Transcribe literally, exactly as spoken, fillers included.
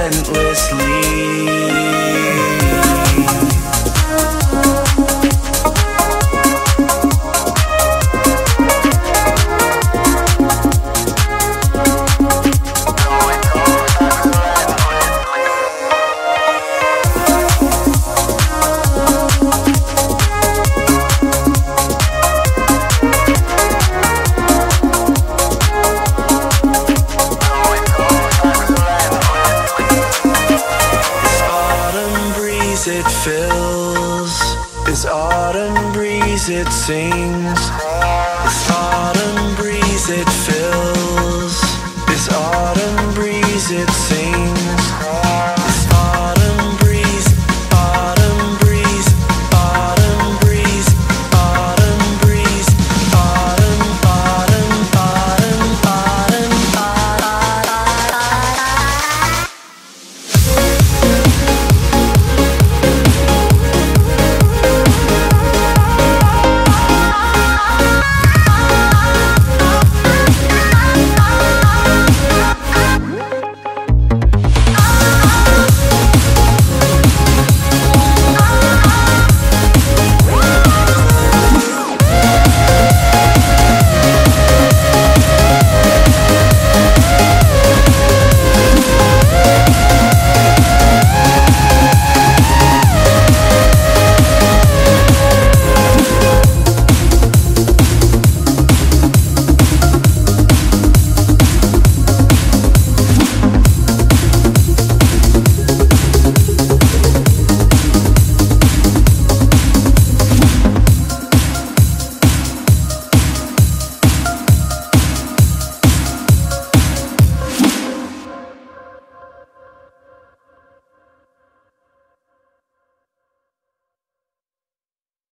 relentlessly. It fills this autumn breeze, it sings this autumn breeze, it fills this autumn breeze, it sings.